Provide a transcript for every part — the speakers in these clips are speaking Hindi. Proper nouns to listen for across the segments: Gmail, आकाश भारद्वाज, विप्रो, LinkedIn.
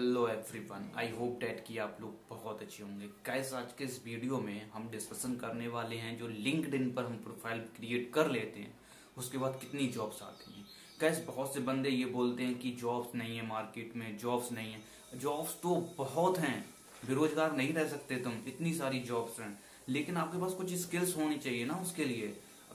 Hello everyone, I hope that कि आप लोग बहुत अच्छे होंगे। गाइस, आज के इस वीडियो में हम डिस्कशन करने वाले हैं जो लिंक्डइन पर हम प्रोफाइल क्रिएट कर लेते हैं उसके बाद कितनी जॉब्स आती हैं। गाइस, बहुत से बंदे ये बोलते हैं कि जॉब्स नहीं है मार्केट में, जॉब्स नहीं है। जॉब्स तो बहुत हैं, बेरोजगार नहीं रह सकते तुम, इतनी सारी जॉब्स हैं। लेकिन आपके पास कुछ स्किल्स होनी चाहिए ना उसके लिए।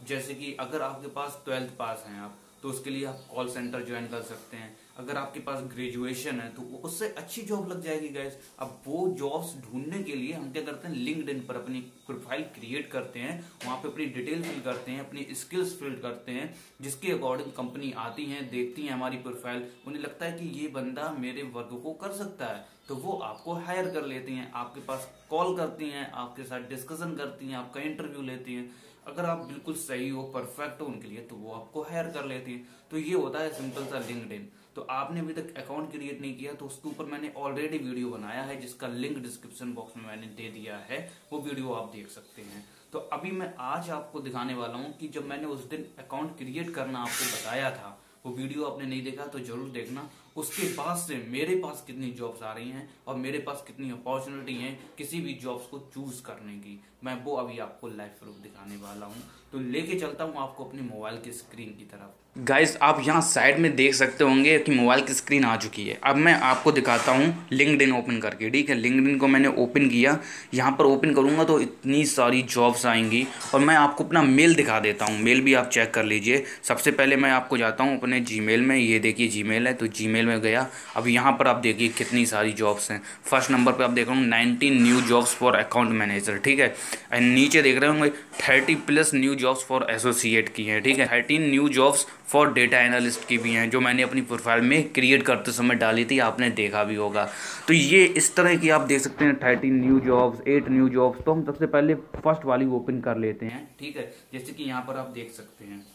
जैसे कि अगर आपके पास 12th पास हैं आप, तो उसके लिए आप कॉल सेंटर ज्वाइन कर सकते हैं। अगर आपके पास ग्रेजुएशन है तो उससे अच्छी जॉब लग जाएगी। गाइस, अब वो जॉब्स ढूंढने के लिए हम क्या करते हैं, लिंक्डइन पर अपनी प्रोफाइल क्रिएट करते हैं, वहां पे अपनी डिटेल फिल करते हैं, अपनी स्किल्स फिल करते हैं, जिसके अकॉर्डिंग कंपनी आती है, देखती है हमारी प्रोफाइल, उन्हें लगता है कि ये बंदा मेरे वर्ग को कर सकता है तो वो आपको हायर कर लेती हैं, आपके पास कॉल करती हैं, आपके साथ डिस्कशन करती हैं, आपका इंटरव्यू लेती हैं। अगर आप बिल्कुल सही हो, परफेक्ट हो उनके लिए, तो वो आपको हायर कर लेती हैं। तो ये होता है सिंपल सा लिंक्डइन। तो आपने अभी तक अकाउंट क्रिएट नहीं किया तो उसके ऊपर मैंने ऑलरेडी वीडियो बनाया है जिसका लिंक डिस्क्रिप्शन बॉक्स में मैंने दे दिया है, वो वीडियो आप देख सकते हैं। तो अभी मैं आज आपको दिखाने वाला हूँ कि जब मैंने उस दिन अकाउंट क्रिएट करना आपको बताया था, वो वीडियो आपने नहीं देखा तो जरूर देखना, उसके बाद से मेरे पास कितनी जॉब्स आ रही हैं और मेरे पास कितनी अपॉर्चुनिटी हैं किसी भी जॉब्स को चूज करने की, मैं वो अभी आपको लाइव प्रूफ दिखाने वाला हूं। तो लेके चलता हूं आपको अपने मोबाइल की स्क्रीन की तरफ। गाइस, आप यहां साइड में देख सकते होंगे कि मोबाइल की स्क्रीन आ चुकी है। अब मैं आपको दिखाता हूँ लिंक्डइन ओपन करके। ठीक है, लिंक्डइन को मैंने ओपन किया, यहाँ पर ओपन करूँगा तो इतनी सारी जॉब्स आएंगी। और मैं आपको अपना मेल दिखा देता हूँ, मेल भी आप चेक कर लीजिए। सबसे पहले मैं आपको जाता हूँ अपने जीमेल में। ये देखिए जीमेल है, तो जीमेल में गया। अब यहाँ पर आप देखिए कितनी सारी जॉब्स हैं। फर्स्ट नंबर पे आप देख रहे हो 19 new jobs for account manager. ठीक है, एंड नीचे देख रहे होंगे 30+ न्यू जॉब्स फॉर एसोसिएट की हैं। ठीक है, 13 new jobs for data analyst की भी हैं जो मैंने अपनी प्रोफाइल में क्रिएट करते समय डाली थी, आपने देखा भी होगा। तो ये इस तरह की आप देख सकते हैं 13 न्यू जॉब्स, 8 न्यू जॉब्स। तो हम सबसे पहले फर्स्ट वाली ओपन कर लेते हैं। ठीक है, जैसे कि यहाँ पर आप देख सकते हैं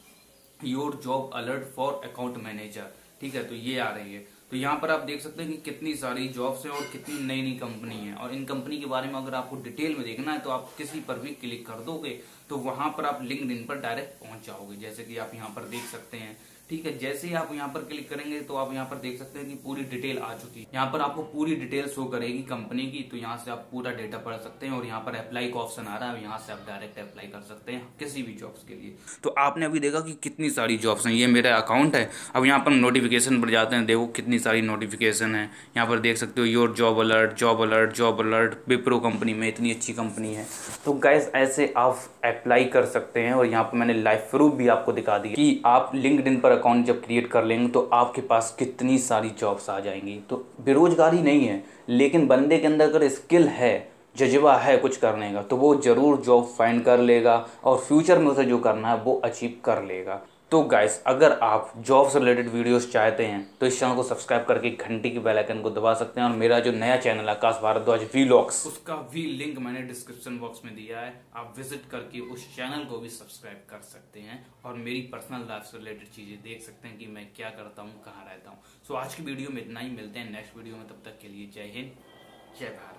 your job alert for account manager. ठीक है, तो ये आ रही है। तो यहाँ पर आप देख सकते हैं कि कितनी सारी जॉब्स हैं और कितनी नई नई कंपनी है। और इन कंपनी के बारे में अगर आपको डिटेल में देखना है तो आप किसी पर भी क्लिक कर दोगे तो वहां पर आप लिंक्डइन पर डायरेक्ट पहुंच जाओगे, जैसे कि आप यहाँ पर देख सकते हैं। ठीक है, जैसे ही आप यहाँ पर क्लिक करेंगे तो आप यहाँ पर देख सकते हैं कि पूरी डिटेल आ चुकी है। यहाँ पर आपको पूरी डिटेल शो करेगी कंपनी की, तो यहाँ से आप पूरा डेटा पढ़ सकते हैं। और यहाँ पर अप्लाई का ऑप्शन आ रहा है, यहाँ से आप डायरेक्ट अप्लाई कर सकते हैं किसी भी जॉब्स के लिए। तो आपने अभी देखा कि कितनी सारी जॉब्स हैं। ये मेरा अकाउंट है। अब यहाँ पर नोटिफिकेशन पर जाते हैं, देखो कितनी सारी नोटिफिकेशन है। यहाँ पर देख सकते हो your job alert, job alert, job alert, विप्रो company में, इतनी अच्छी कंपनी है। तो गाइस, ऐसे आप अप्लाई कर सकते हैं। और यहाँ पर मैंने लाइव प्रूफ भी आपको दिखा दिया कि आप लिंक्डइन पर अकाउंट जब क्रिएट कर लेंगे तो आपके पास कितनी सारी जॉब्स आ जाएंगी। तो बेरोजगारी नहीं है, लेकिन बंदे के अंदर अगर स्किल है, जज्बा है कुछ करने का, तो वो ज़रूर जॉब फाइंड कर लेगा और फ्यूचर में उसे जो करना है वो अचीव कर लेगा। तो गाइस, अगर आप जॉब से रिलेटेड वीडियोस चाहते हैं तो इस चैनल को सब्सक्राइब करके घंटी की बेल आइकन को दबा सकते हैं। और मेरा जो नया चैनल आकाश भारद्वाज व्लॉग्स, उसका भी लिंक मैंने डिस्क्रिप्शन बॉक्स में दिया है, आप विजिट करके उस चैनल को भी सब्सक्राइब कर सकते हैं। और मेरी पर्सनल लाइफ से रिलेटेड चीज़ें देख सकते हैं कि मैं क्या करता हूँ, कहाँ रहता हूँ। सो आज की वीडियो में इतना ही, मिलते हैं नेक्स्ट वीडियो में। तब तक के लिए जय हिंद, जय भारत।